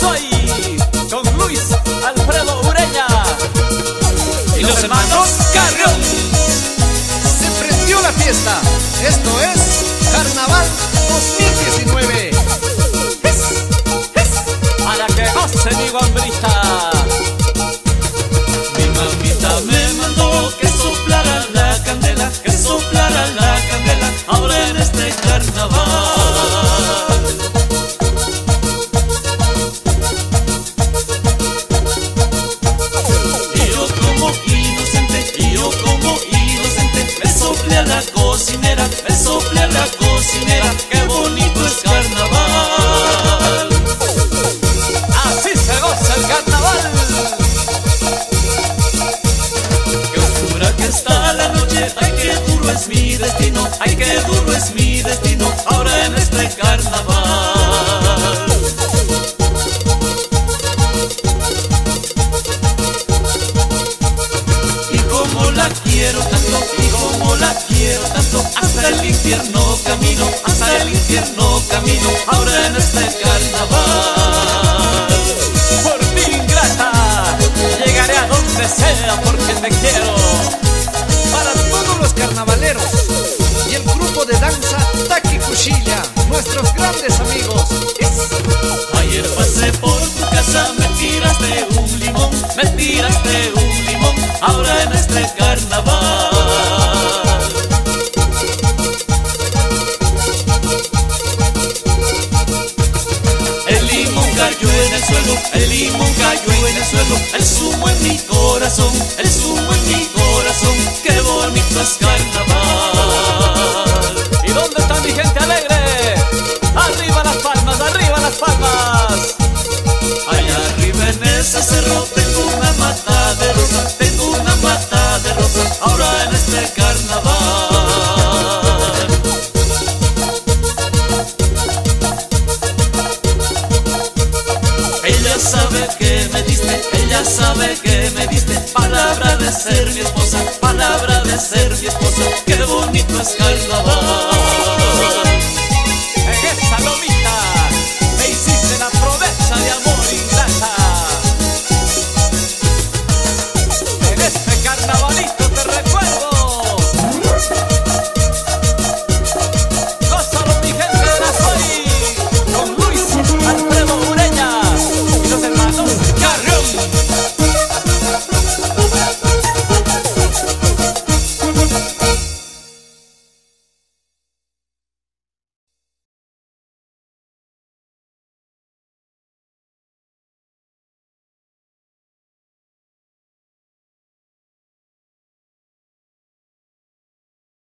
soy John Luis Alfredo Ureña y los hermanos Carrión. Se prendió la fiesta, esto es Carnaval 2019. A la que goce mi guambrita. Mi mamita me mandó que soplara la candela, que soplara la candela ahora en este carnaval. Me sople a la cocinera, qué bonito es carnaval. Así se goza el carnaval. Qué oscura que está la noche, ay qué duro es mi destino, ay qué duro es mi destino ahora en este carnaval. Y como la quiero tanto, y como la quiero tanto, hasta el infierno camino, hasta el infierno camino, ahora en este carnaval. Por ti, ingrata, llegaré a donde sea porque te quiero. Para todos los carnavaleros y el grupo de danza Taki Cuchilla, nuestros grandes amigos. Ayer pasé por tu casa, me tiraste un limón, me tiraste un limón, ahora en este carnaval. El limón cayó en el suelo, el zumo en mi corazón, el zumo en mi corazón, qué bonito es carnaval. ¿Y dónde está mi gente alegre? Arriba las palmas, arriba las palmas. Allá arriba en ese cerro tengo una mata de rosa, tengo una mata de rosa, ahora en este carnaval. Sabe que me diste, ella sabe que me diste, palabra de ser mi esposa, palabra de ser mi esposa, qué bonito es carnaval.